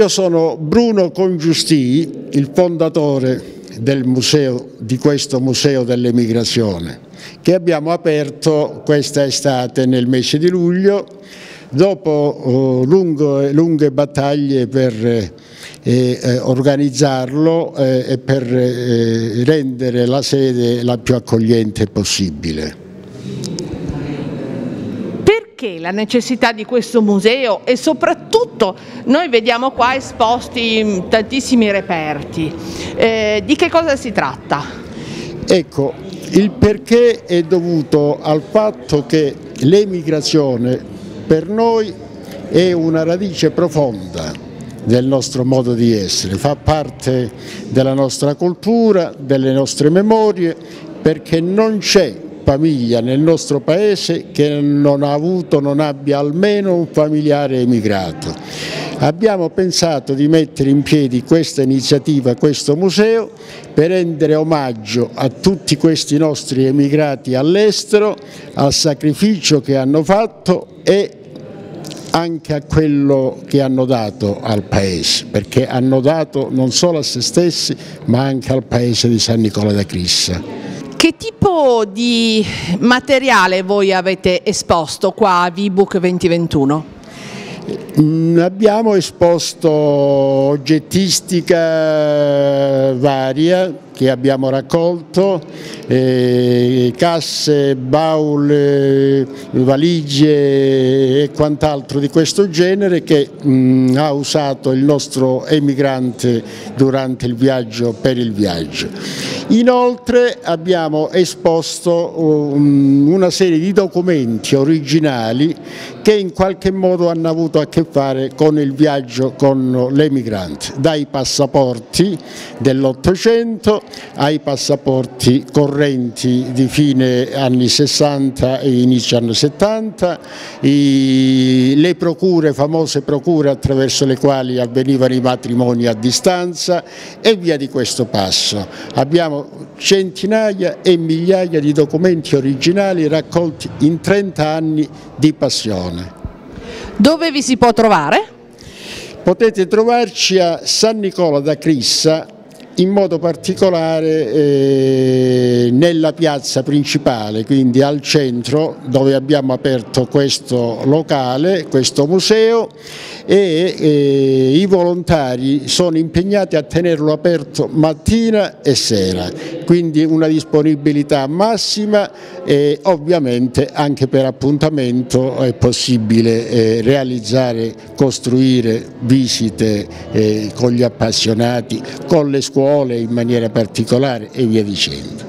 Io sono Bruno Congiustì, il fondatore del museo, di questo Museo dell'Emigrazione, che abbiamo aperto questa estate nel mese di luglio, dopo lunghe battaglie per organizzarlo e per rendere la sede la più accogliente possibile. Perché la necessità di questo museo? E soprattutto noi vediamo qua esposti tantissimi reperti, di che cosa si tratta? Ecco, il perché è dovuto al fatto che l'emigrazione per noi è una radice profonda del nostro modo di essere, fa parte della nostra cultura, delle nostre memorie, perché non c'è famiglia nel nostro paese che non abbia almeno un familiare emigrato. Abbiamo pensato di mettere in piedi questa iniziativa, questo museo, per rendere omaggio a tutti questi nostri emigrati all'estero, al sacrificio che hanno fatto e anche a quello che hanno dato al paese, perché hanno dato non solo a se stessi ma anche al paese di San Nicola da Crissa. Che tipo di materiale voi avete esposto qua a ViBooK 2021? Abbiamo esposto oggettistica varia che abbiamo raccolto, casse, baule, valigie e quant'altro di questo genere che ha usato il nostro emigrante durante il viaggio, per il viaggio. Inoltre abbiamo esposto una serie di documenti originali che in qualche modo hanno avuto a che fare con il viaggio con l'emigrante, dai passaporti dell'Ottocento ai passaporti correnti di fine anni 60 e inizio anni 70, le procure, famose procure attraverso le quali avvenivano i matrimoni a distanza e via di questo passo. Abbiamo centinaia e migliaia di documenti originali raccolti in 30 anni di passione. Dove vi si può trovare? Potete trovarci a San Nicola da Crissa, in modo particolare nella piazza principale, quindi al centro, dove abbiamo aperto questo locale, questo museo, e i volontari sono impegnati a tenerlo aperto mattina e sera, quindi una disponibilità massima e ovviamente anche per appuntamento è possibile realizzare, costruire visite con gli appassionati, con le scuole in maniera particolare e via dicendo.